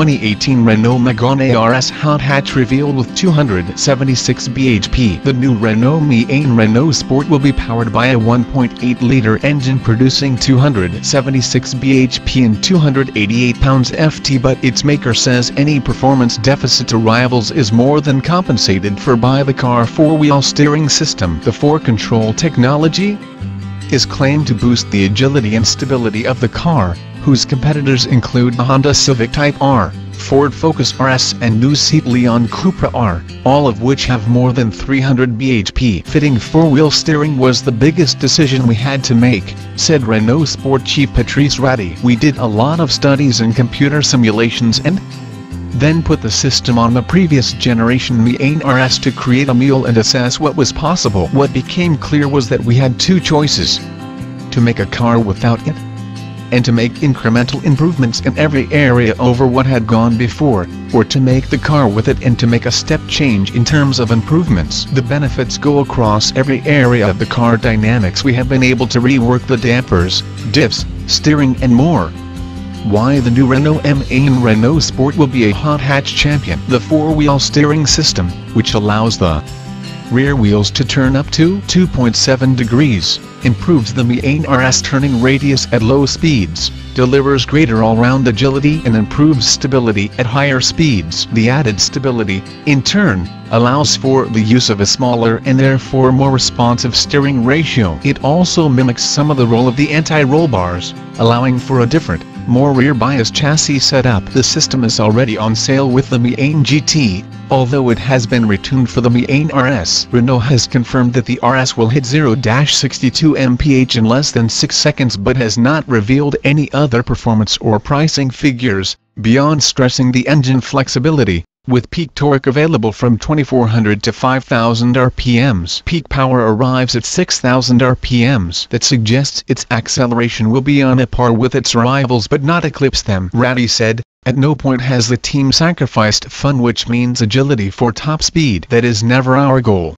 2018 Renault Megane RS hot hatch revealed with 276 bhp. The new Renault Megane Renault Sport will be powered by a 1.8-liter engine producing 276 bhp and 288 lb-ft, but its maker says any performance deficit to rivals is more than compensated for by the car four-wheel steering system. The 4Control technology is claimed to boost the agility and stability of the car, whose competitors include the Honda Civic Type R, Ford Focus RS and new Seat Leon Cupra R, all of which have more than 300 bhp. Fitting four-wheel steering was the biggest decision we had to make, said Renault Sport chief Patrice Ratti. We did a lot of studies and computer simulations and then put the system on the previous generation Megane RS to create a model and assess what was possible. What became clear was that we had two choices: to make a car without it, and to make incremental improvements in every area over what had gone before, or to make the car with it and to make a step change in terms of improvements. The benefits go across every area of the car dynamics. We have been able to rework the dampers, diffs, steering and more. Why the new Renault Megane Renault Sport will be a hot hatch champion. The four-wheel steering system, which allows the rear wheels to turn up to 2.7 degrees, improves the Megane RS turning radius at low speeds, delivers greater all-round agility and improves stability at higher speeds. The added stability, in turn, allows for the use of a smaller and therefore more responsive steering ratio. It also mimics some of the role of the anti-roll bars, allowing for a different, more rear-biased chassis setup. The system is already on sale with the Megane GT, although it has been retuned for the Megane RS. Renault has confirmed that the RS will hit 0-62 mph in less than 6 seconds, but has not revealed any other performance or pricing figures, beyond stressing the engine flexibility, with peak torque available from 2400 to 5000 RPMs. Peak power arrives at 6000 RPMs. That suggests its acceleration will be on a par with its rivals but not eclipse them. Ratti said, at no point has the team sacrificed fun, which means agility, for top speed. That is never our goal.